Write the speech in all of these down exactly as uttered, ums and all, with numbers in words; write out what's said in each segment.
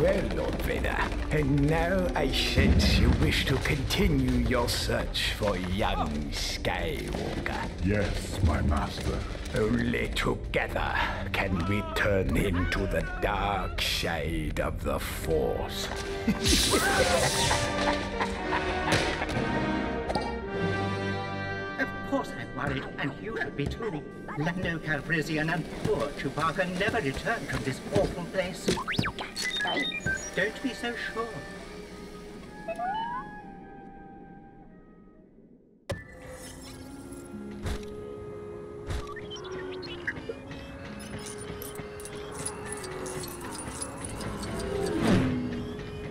well, Lord Vader. And now I sense you wish to continue your search for young Skywalker. Yes, my master. Only together can we turn him to the dark side of the Force. Of course I'm worried, and you should be too. Lando Calrissian and poor Chewbacca never returned from this awful place. Don't be so sure.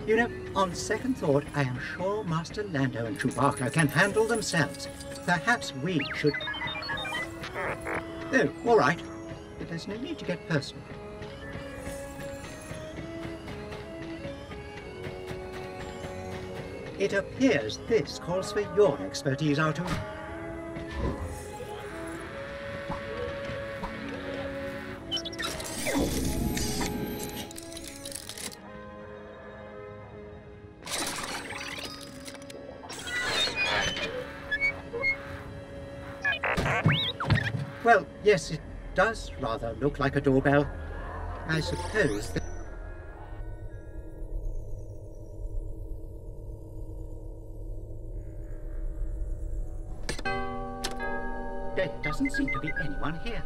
You know, on second thought, I am sure Master Lando and Chewbacca can handle themselves. Perhaps we should... Oh, all right. But there's no need to get personal. It appears this calls for your expertise, Arthur. Well, yes, it does rather look like a doorbell. I suppose that... There doesn't seem to be anyone here.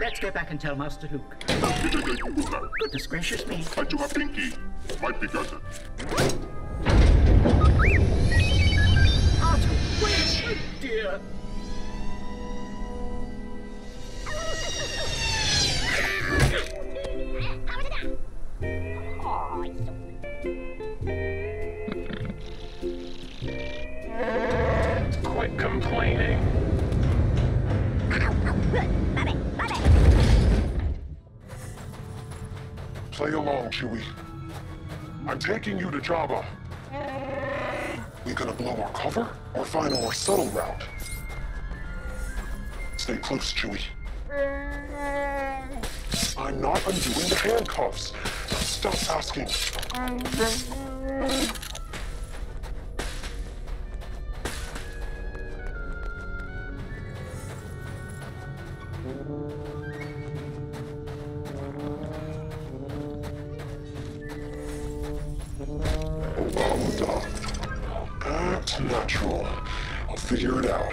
Let's go back and tell Master Luke. Goodness gracious me. I do have pinky. Might be good. Arthur, wait! Oh dear! Quit complaining. Play along, Chewie. I'm taking you to Jabba. We gonna blow our cover or find a more subtle route? Stay close, Chewie. I'm not undoing the handcuffs. Stop asking. That's natural. I'll figure it out.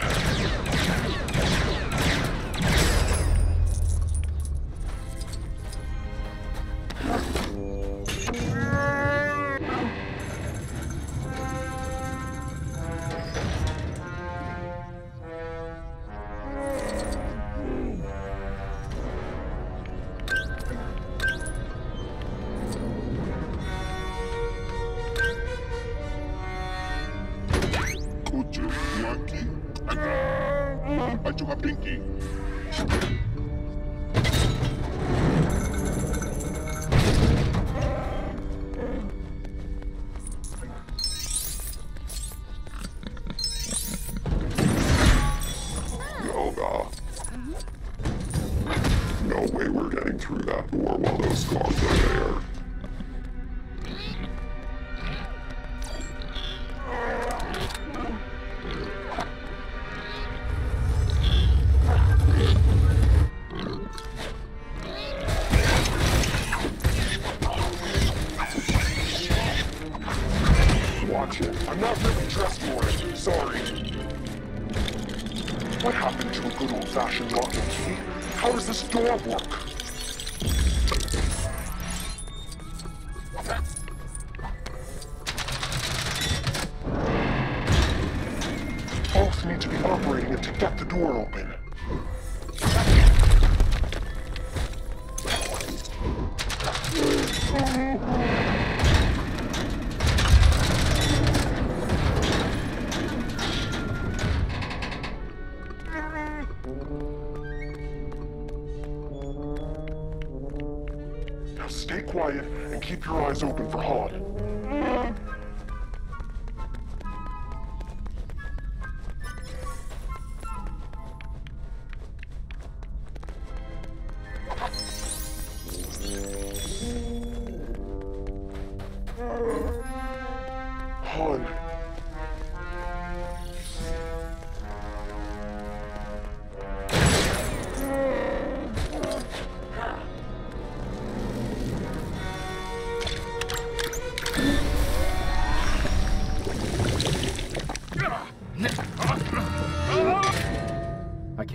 Keep your eyes open for Han.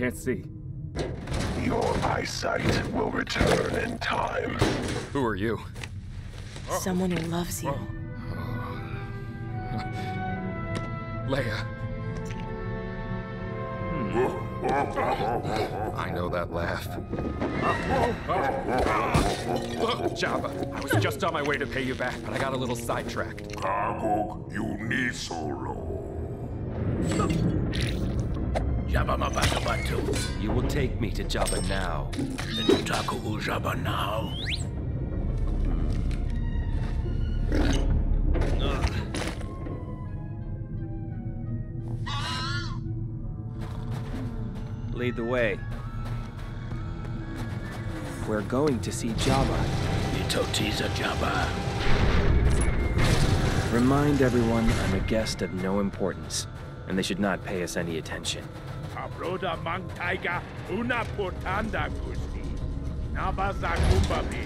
can't see. Your eyesight will return in time. Who are you? Someone who loves you. Oh. Leia. Hmm. I know that laugh. Jabba, I was just on my way to pay you back, but I got a little sidetracked. Carkoon, you need solo. You will take me to Jabba now. Taku Jabba now. Lead the way. We're going to see Jabba. Itotiza Jabba. Remind everyone I'm a guest of no importance, and they should not pay us any attention. Broda mang taiga una portanda gusti nabaza kumbabi.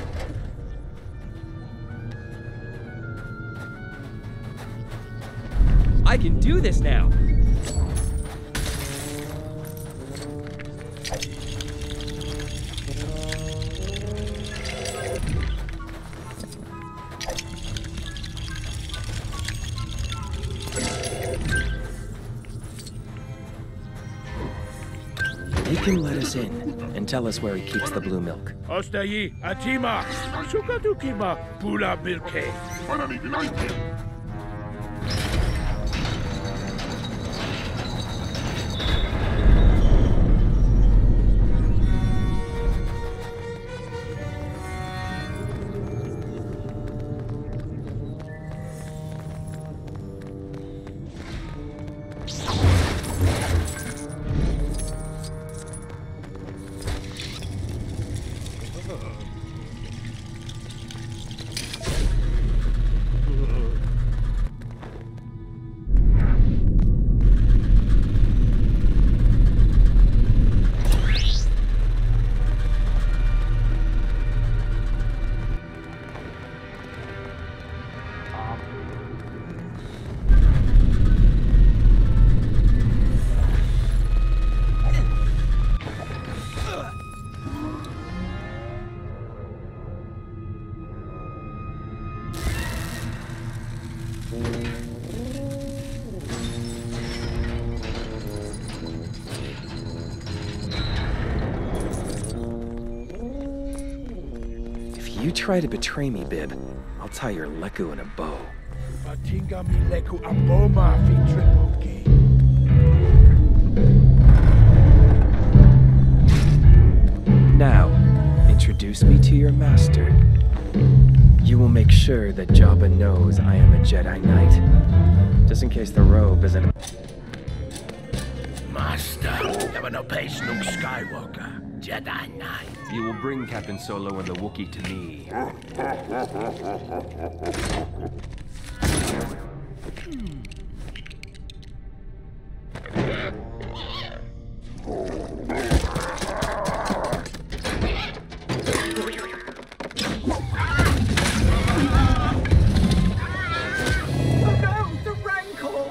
I can do this now. He can let us in and tell us where he keeps the blue milk. Ostayi Atima Sukadukima Pula Milke. Try to betray me, Bib. I'll tie your leku in a bow. Now, introduce me to your master. You will make sure that Jabba knows I am a Jedi Knight. Just in case the robe isn't... Master, you have no pace, Luke Skywalker. Jedi Knight. You will bring Captain Solo and the Wookiee to me. Oh no, the Rancor!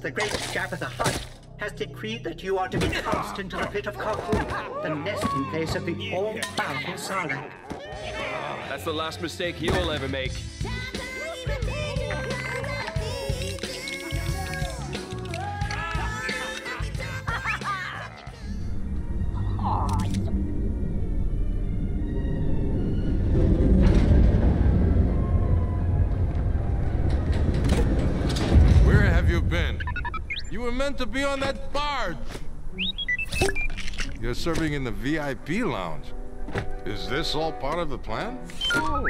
the great Jabba the Hutt has decreed that you are to be cast into the pit of Carkoon, the nesting place of the all-powerful Sarlacc. That's the last mistake you'll ever make. Meant to be on that barge. You're serving in the V I P lounge. Is this all part of the plan? Oh.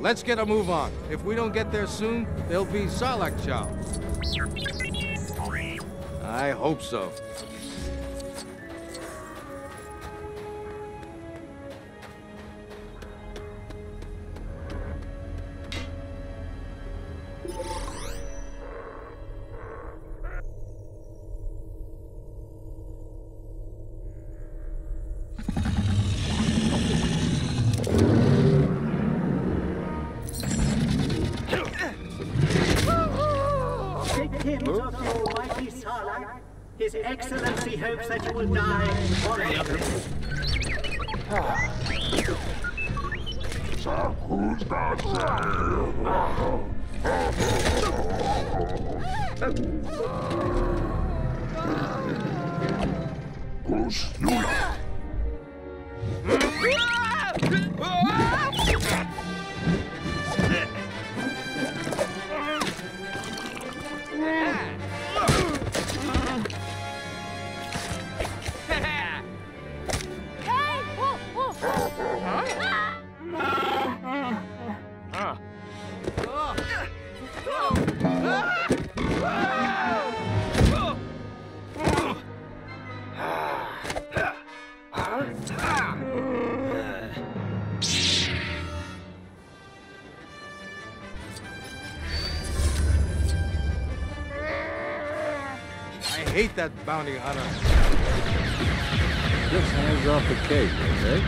Let's get a move on. If we don't get there soon, there'll be Sarlacc chow. I hope so. His Excellency hopes that you will die forever. I hate that bounty hunter. Just hands off the cake, okay?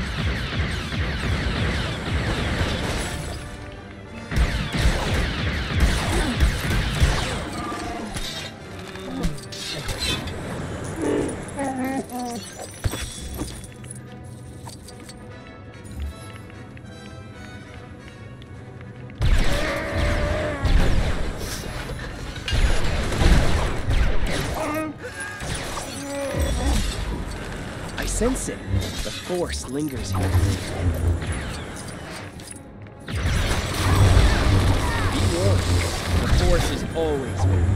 Sense it. The Force lingers here. Be warned. The Force is always moving.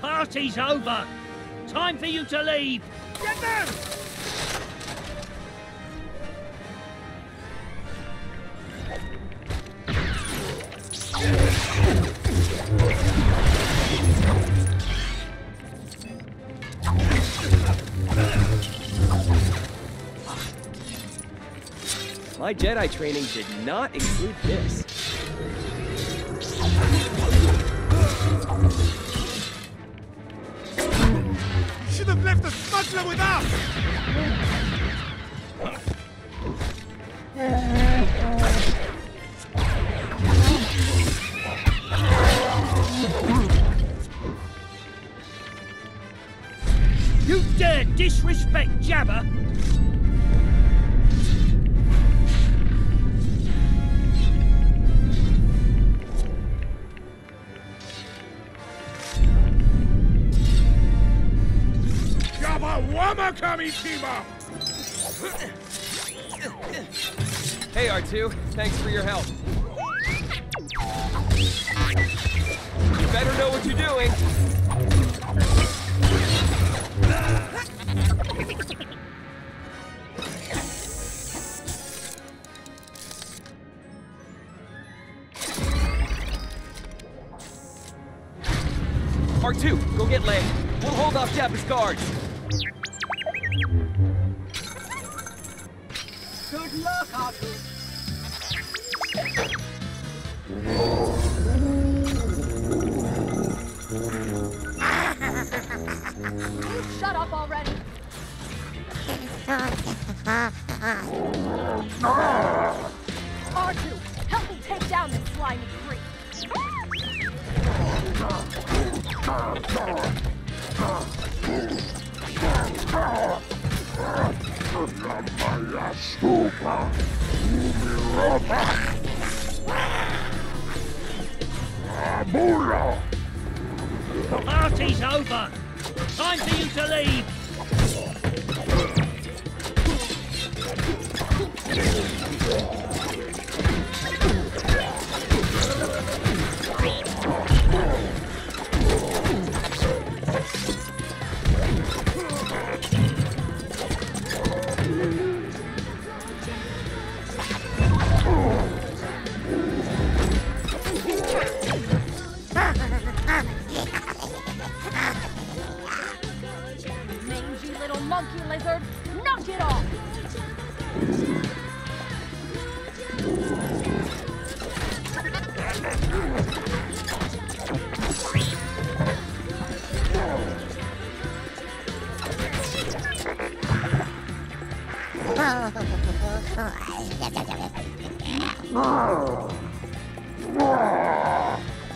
Party's over. Time for you to leave. Get them! My Jedi training did not include this. You should have left the smuggler with us! dare disrespect Jabba! Jabba Wamakami Kiba! Hey, R two. Thanks for your help. You better know what you're doing. R two, go get Leia. We'll hold off Jabba's guards. Good luck, Arthur. Shut up already. R two, help me take down this slimy freak. Party's over! Time for you to leave!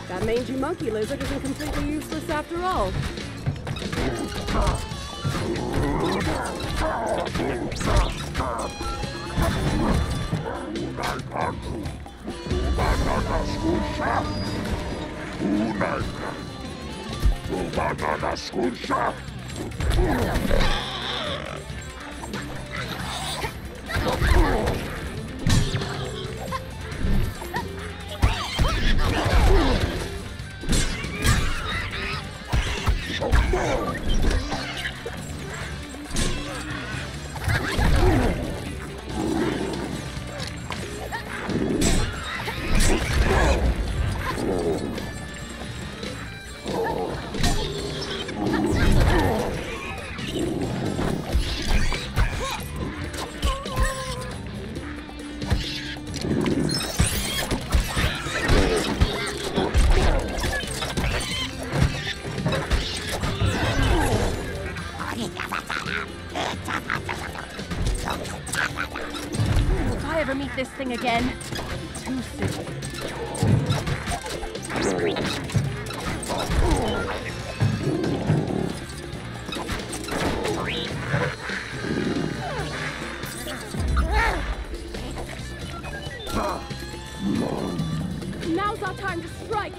That mangy monkey lizard isn't completely useless after all. This thing again. Too soon. Now's our time to strike.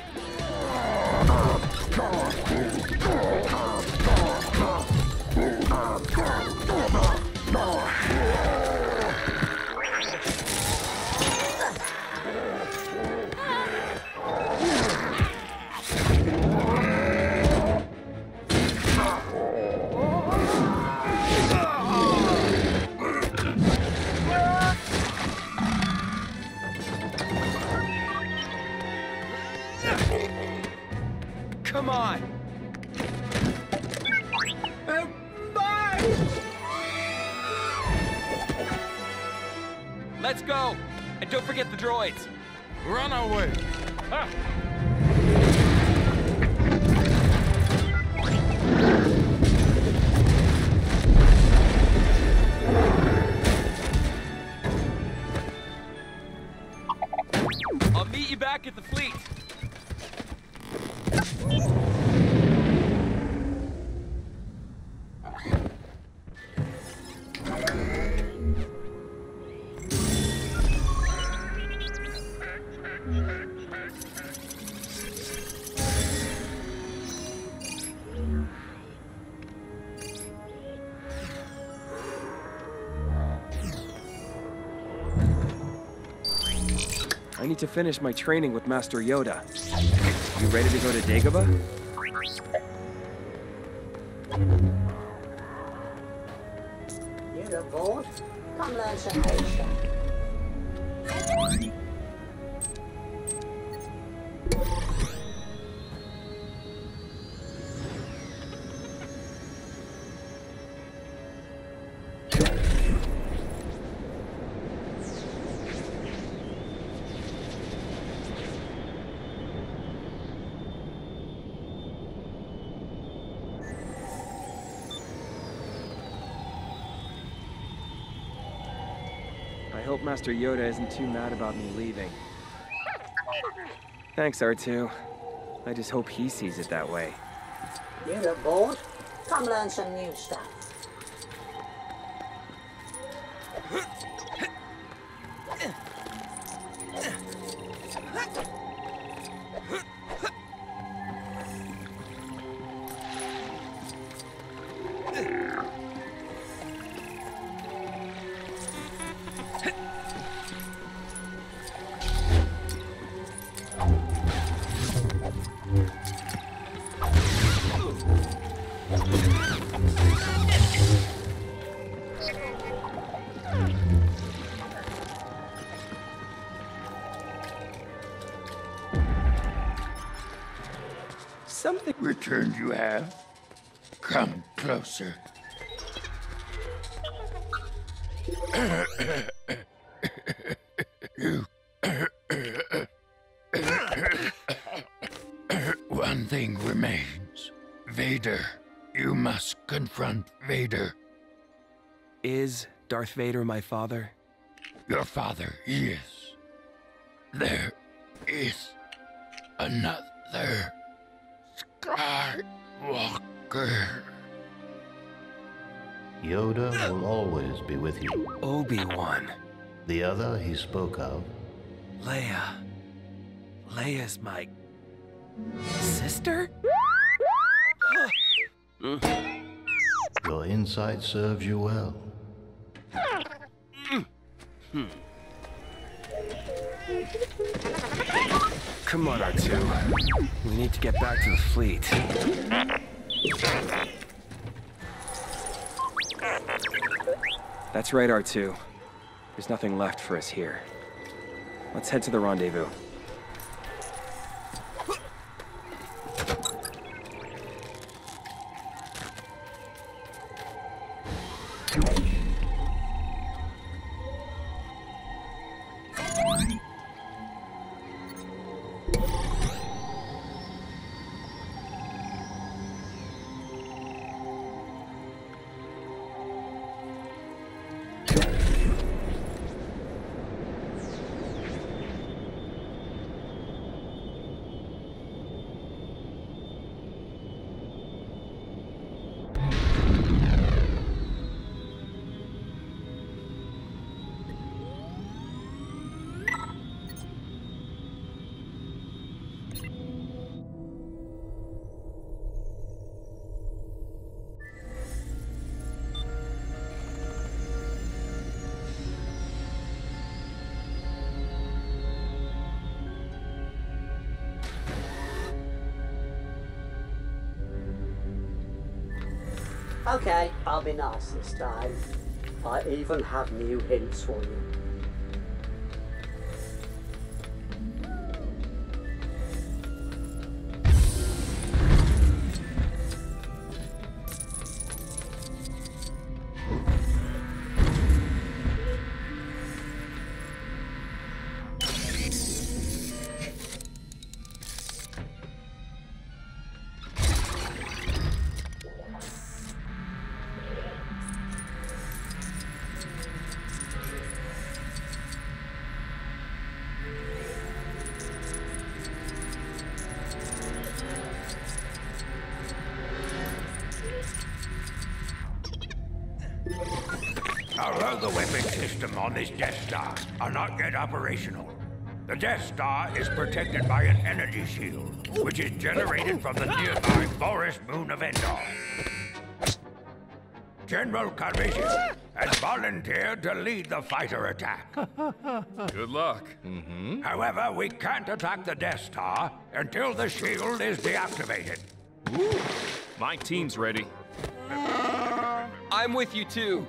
Come on! Uh, bye! Let's go! And don't forget the droids! Run away! Ah. I'll meet you back at the fleet! need to finish my training with Master Yoda. You ready to go to Dagobah? You're bored? Come learn some patience. I hope Master Yoda isn't too mad about me leaving. Thanks, R two. I just hope he sees it that way. You look bored. Come learn some new stuff. Something returned you have. Come closer. You. One thing remains. Vader. You must confront Vader. Is Darth Vader my father? Your father, yes. There is another Skywalker. Yoda will always be with you. Obi-Wan. The other he spoke of. Leia. Leia's my sister? Your insight serves you well. Come on, R two. We need to get back to the fleet. That's right, R two. There's nothing left for us here. Let's head to the rendezvous. Okay, I'll be nice this time. I even have new hints for you. Although the weapon system on this Death Star are not yet operational, the Death Star is protected by an energy shield, which is generated from the nearby Forest Moon of Endor. General Calvicio and volunteered to lead the fighter attack. Good luck. Mm-hmm. However, we can't attack the Death Star until the shield is deactivated. Ooh. My team's ready. I'm with you too.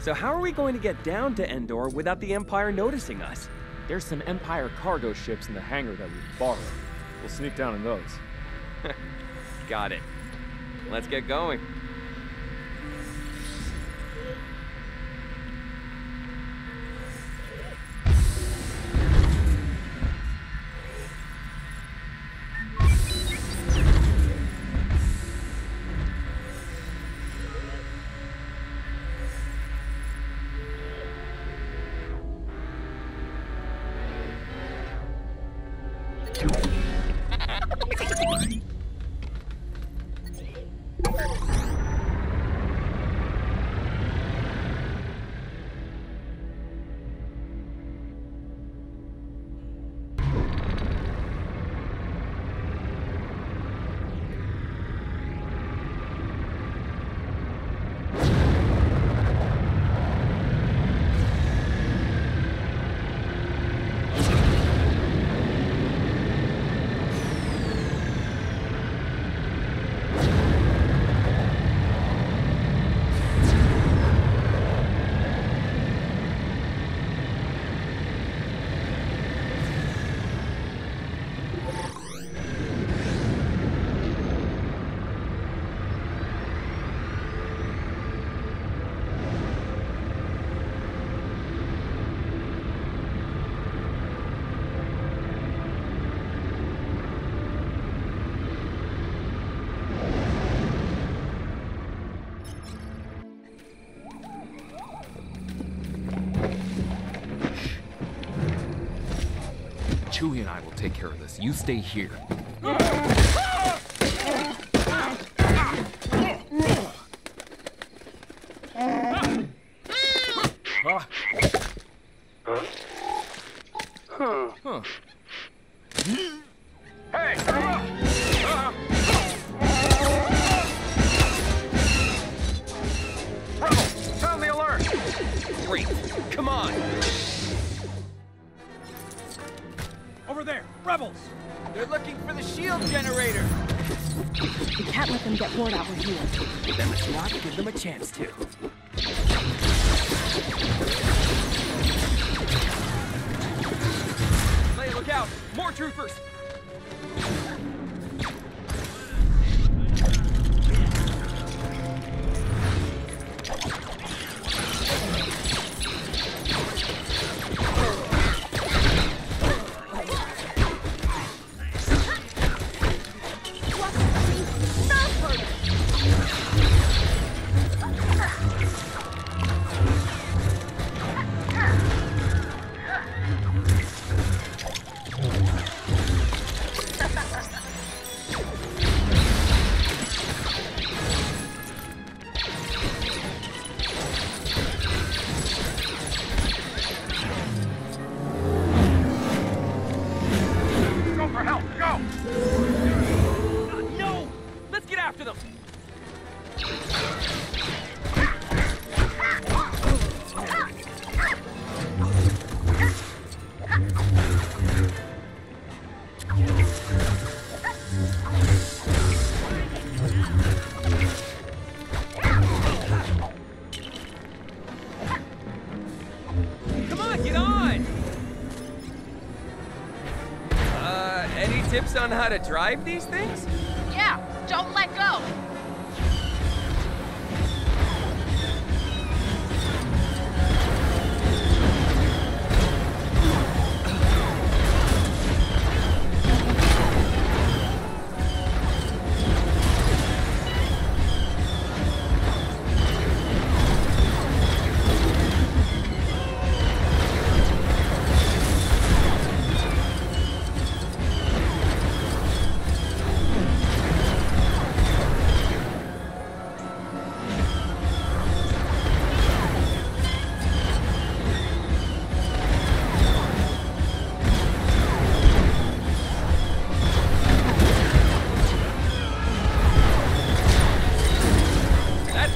So how are we going to get down to Endor without the Empire noticing us? There's some Empire cargo ships in the hangar that we borrowed. We'll sneak down in those. Got it. Let's get going. Chewie and I will take care of this. You stay here. Chance to. Leia, look out! More troopers! On how to drive these things? Yeah, don't let go.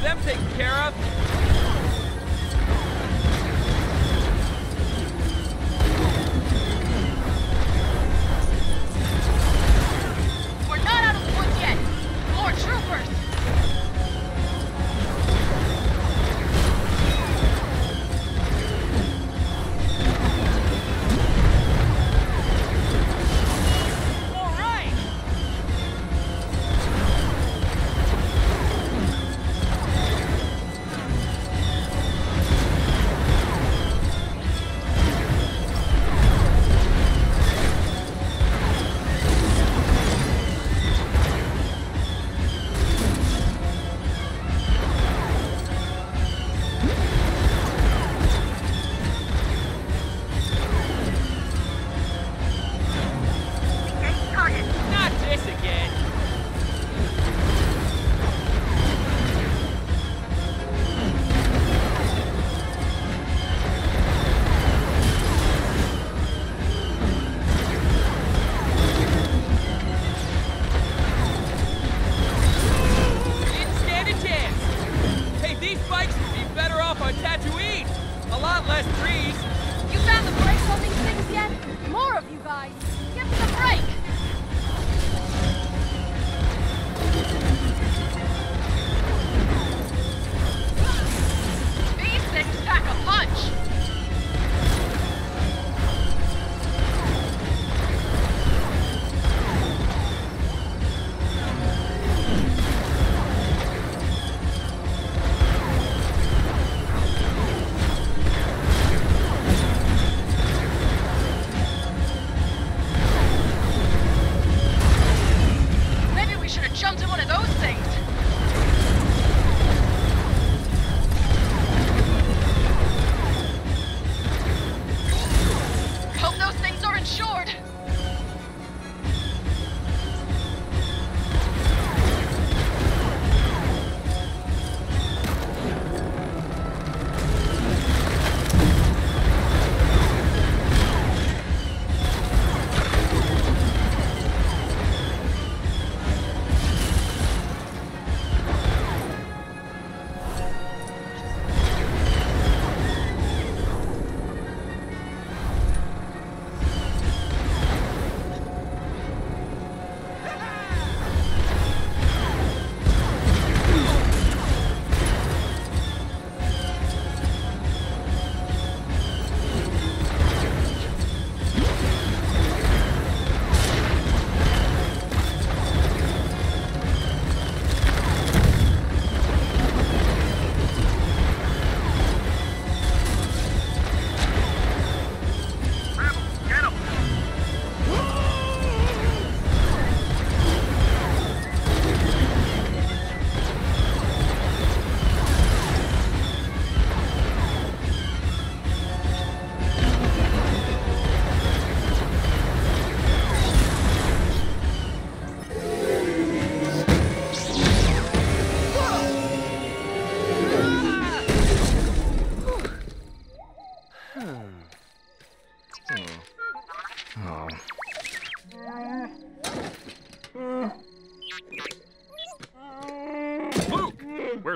them taken care of. We're not out of the woods yet. More troopers.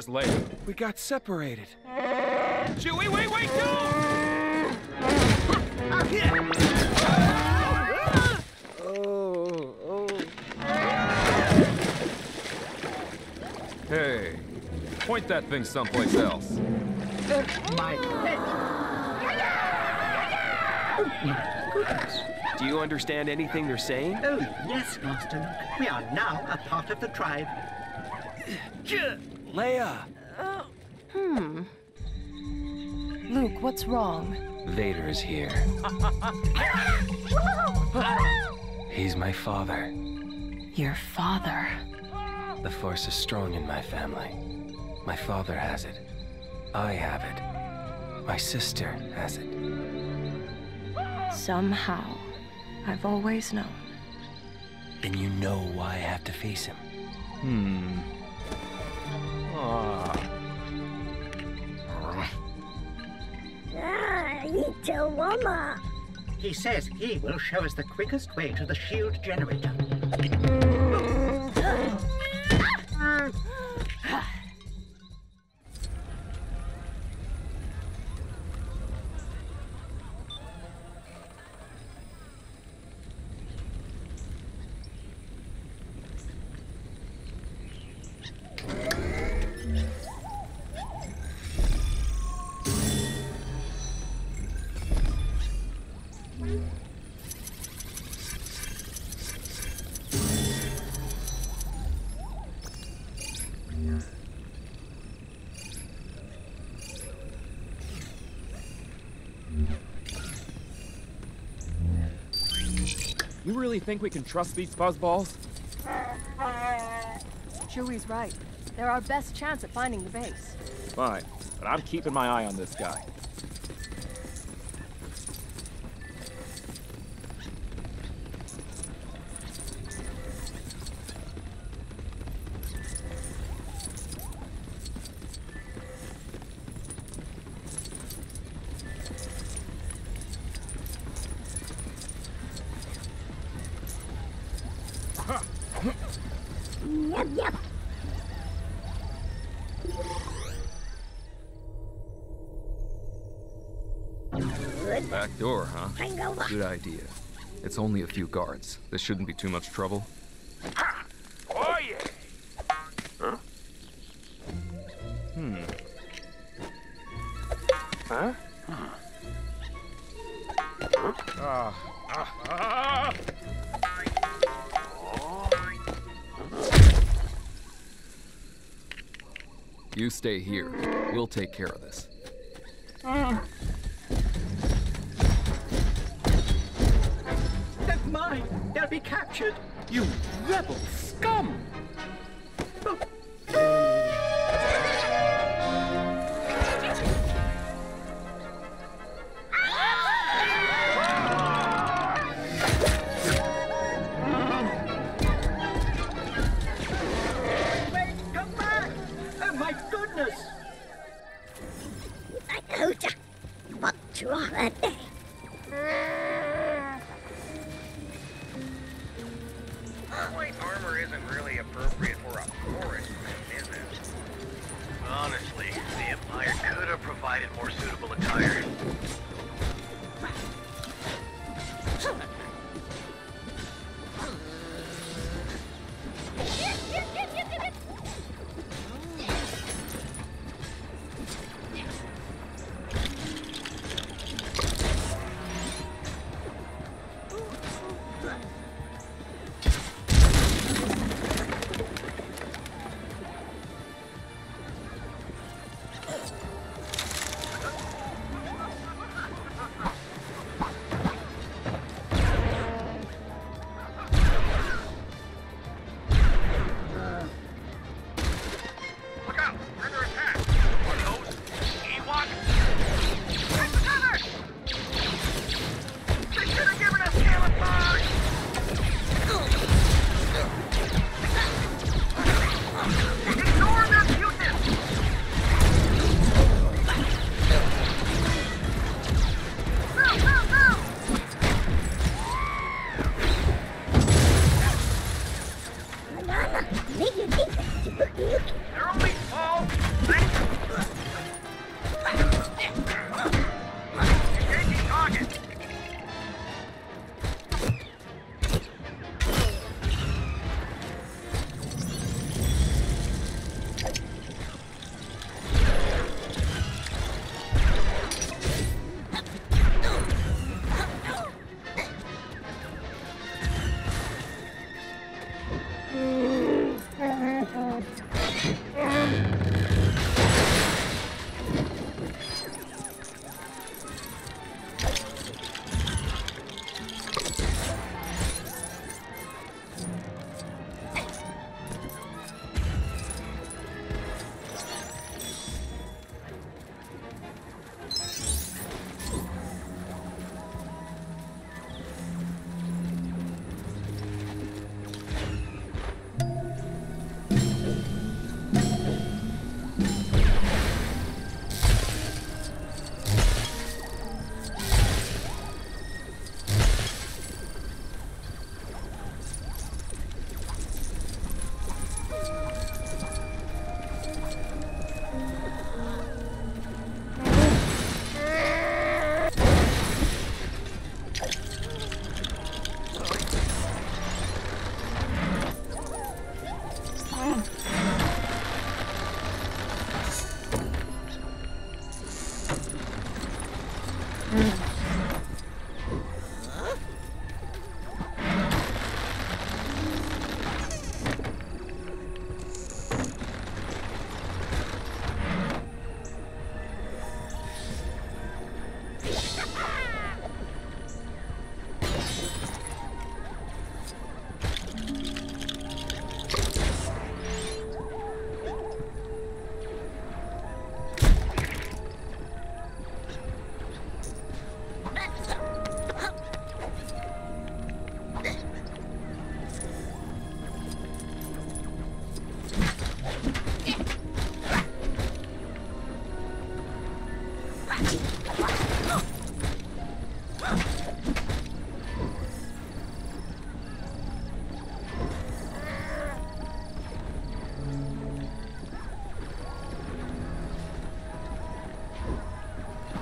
Leia. We got separated. Chewie, wait, wait, no! Oh, oh. Hey, point that thing someplace else. That's my head. Do you understand anything they're saying? Oh, yes, Master Luke. We are now a part of the tribe. Leia! Uh, hmm. Luke, what's wrong? Vader is here. He's my father. Your father? The Force is strong in my family. My father has it. I have it. My sister has it. Somehow, I've always known. Then you know why I have to face him. Hmm. He says he will show us the quickest way to the shield generator. You really think we can trust these fuzzballs? Chewie's right. They're our best chance at finding the base. Fine, but I'm keeping my eye on this guy. Back door, huh? Good idea. It's only a few guards. This shouldn't be too much trouble. Ha! Oh, yeah! Huh? Hmm. Huh? Huh? Ah. Ah. Ah. You stay here. We'll take care of this. Mm. Never mind. They'll be captured. You rebel scum!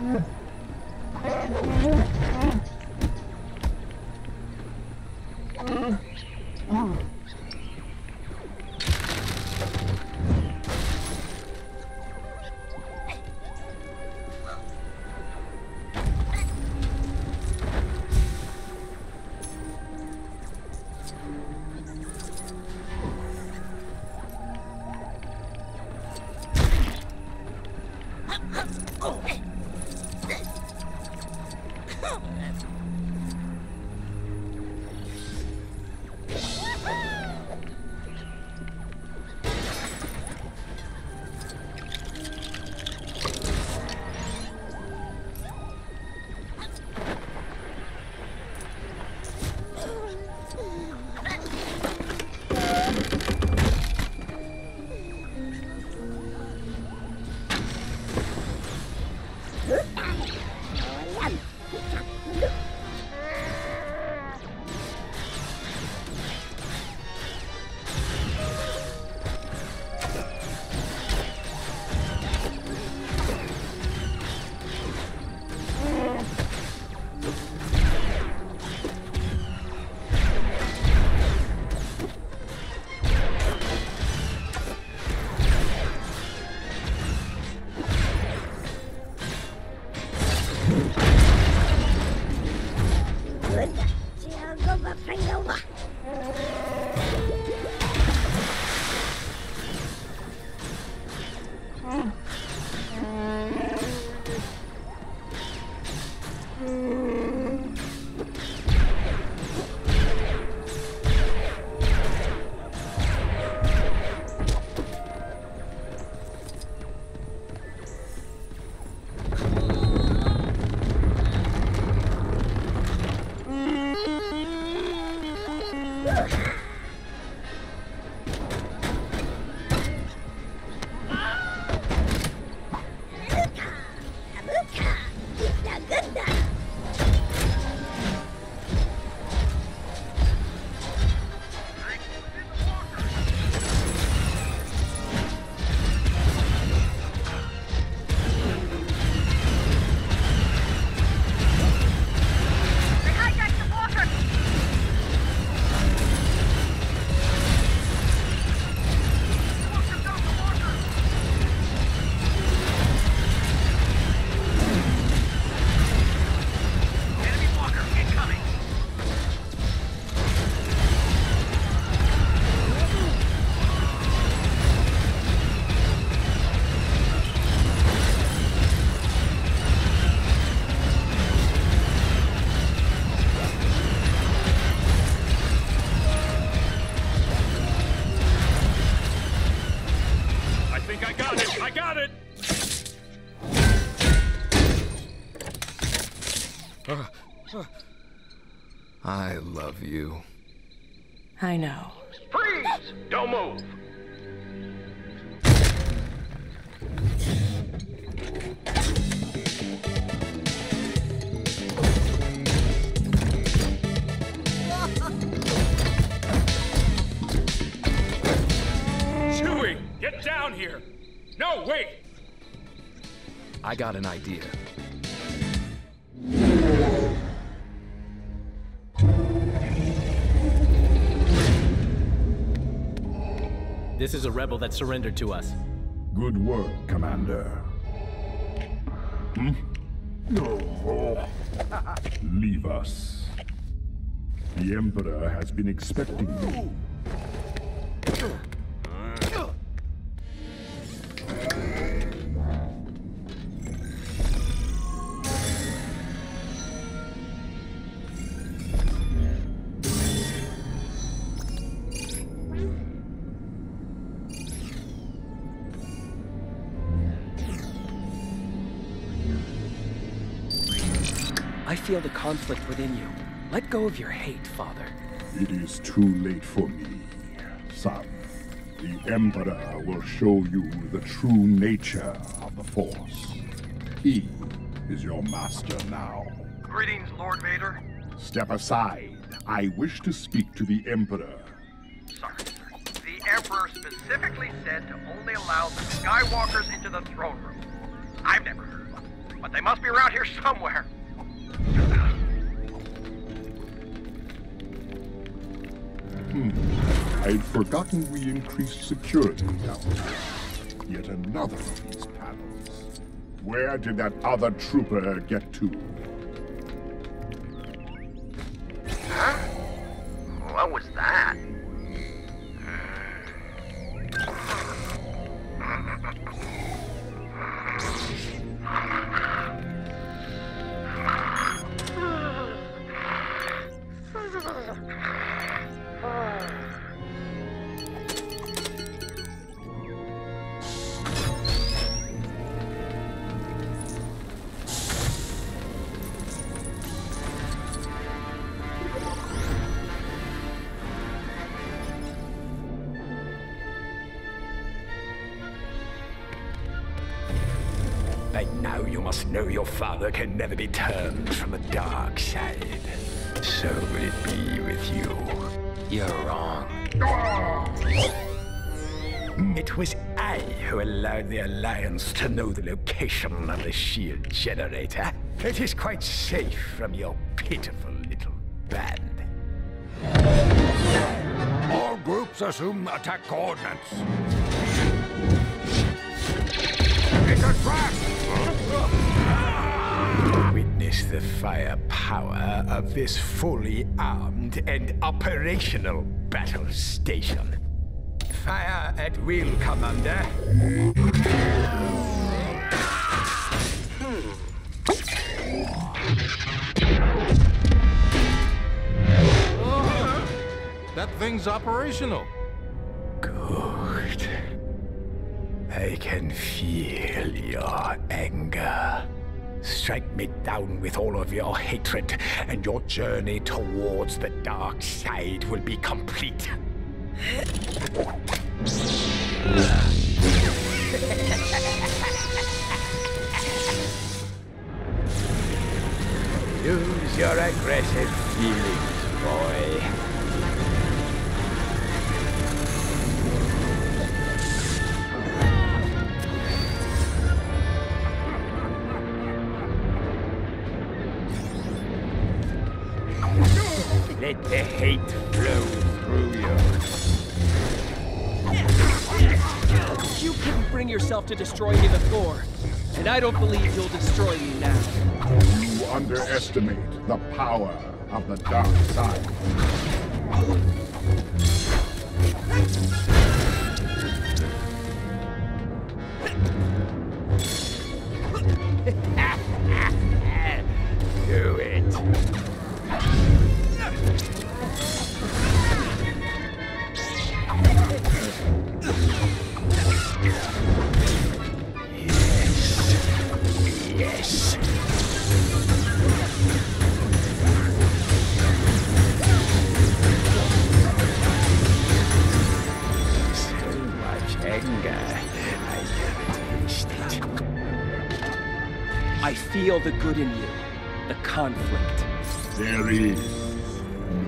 I love you. I know. Freeze! Don't move! Chewie, get down here! No, wait! I got an idea. This is a rebel that surrendered to us. Good work, Commander. Hmm? No. Leave us. The Emperor has been expecting you. Feel the conflict within you. Let go of your hate, Father. It is too late for me, son. The Emperor will show you the true nature of the Force. He is your master now. Greetings, Lord Vader. Step aside. I wish to speak to the Emperor. Sorry, sir. The Emperor specifically said to only allow the Skywalkers into the throne room. I've never heard of it. but they must be around here somewhere. Hmm. I'd forgotten we increased security down here. Yet another of these panels. Where did that other trooper get to? Huh? What was that? No, your father can never be turned from the dark side. So will it be with you. You're wrong. It was I who allowed the Alliance to know the location of the shield generator. It is quite safe from your pitiful little band. All groups assume attack coordinates. It's a trap! Witness the firepower of this fully armed and operational battle station. Fire at will, Commander. That thing's operational. Good. I can feel your anger. Strike me down with all of your hatred, and your journey towards the dark side will be complete. Use your aggressive feelings, boy. Let the hate flow through you. You couldn't bring yourself to destroy me before, and I don't believe you'll destroy me now. You underestimate the power of the dark side. Do it. Feel the good in you, the conflict. There is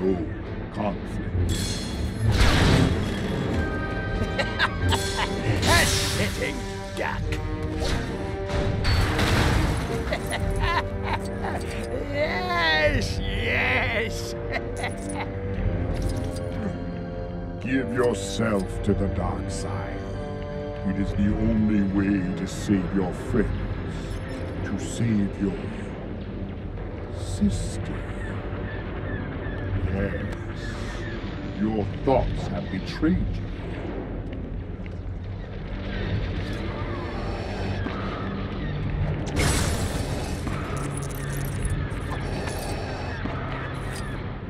no conflict. A sitting duck. Yes, yes. Give yourself to the dark side. It is the only way to save your friend. To save your sister. Yes, your thoughts have betrayed you.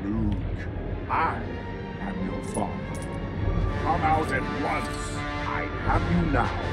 Luke, I am your father. Come out at once. I have you now.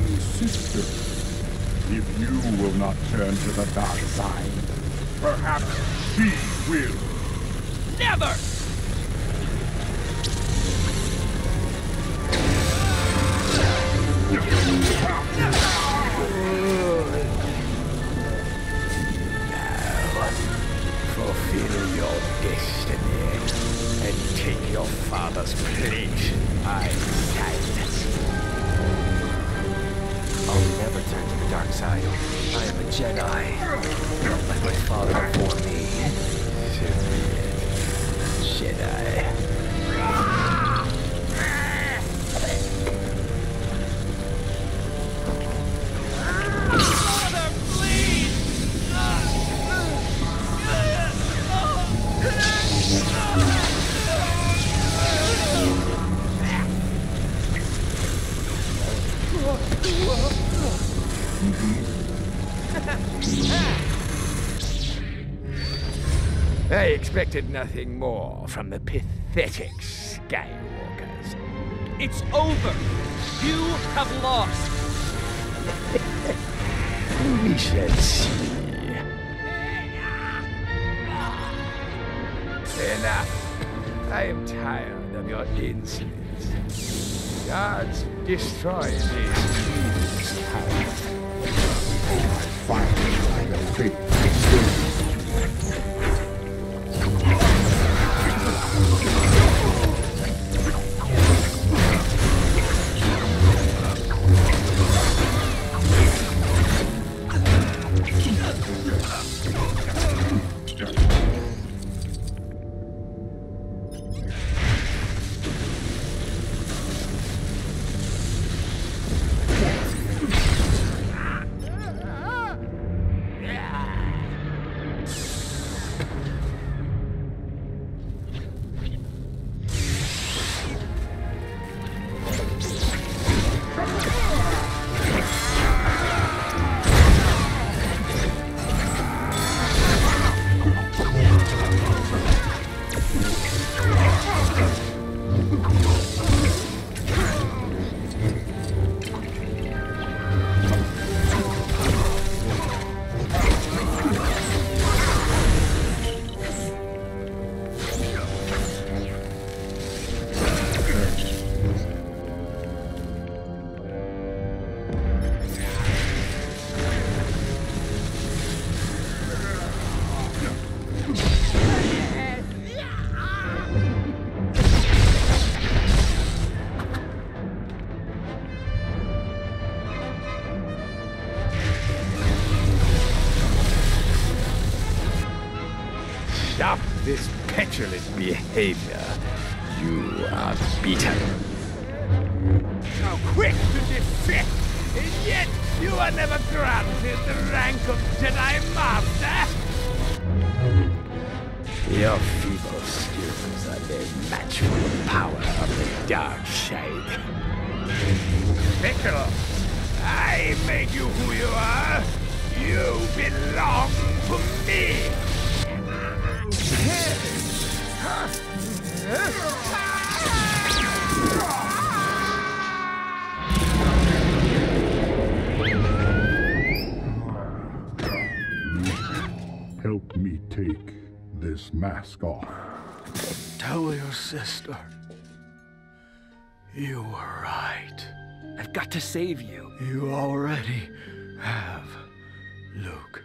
loving sister. If you will not turn to the dark side, perhaps she will. Never! Fulfill your destiny and take your father's place. I'm silent. I'll never turn to the dark side. I am a Jedi. Not like my father before me. Jedi. I expected nothing more from the pathetic Skywalkers. It's over! You have lost! We shall see. Enough! I am tired of your insolence. Guards, destroy this evil house. Oh, my fire, my faith, behavior. You are beaten. So quick to defect, and yet you are never granted the rank of Jedi Master. Your feeble skills are the natural power of the dark side. Piccolo, I made you who you are. You belong to me. Help me take this mask off. Tell your sister. You were right. I've got to save you. You already have, Luke.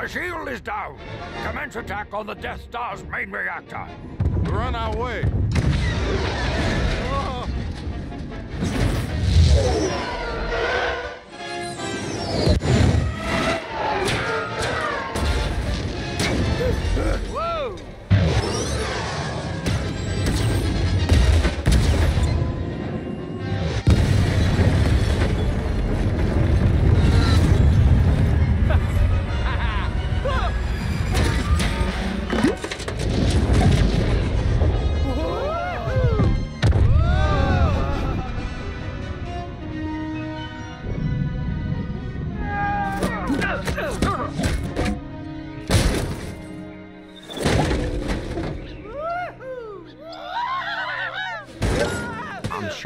The shield is down. Commence attack on the Death Star's main reactor. Run our way. Oh. Whoa! Woo!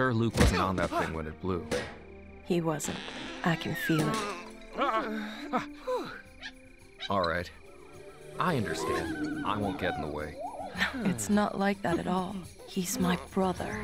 sure Luke wasn't on that thing when it blew. He wasn't. I can feel it. All right. I understand. I won't get in the way. It's not like that at all. He's my brother.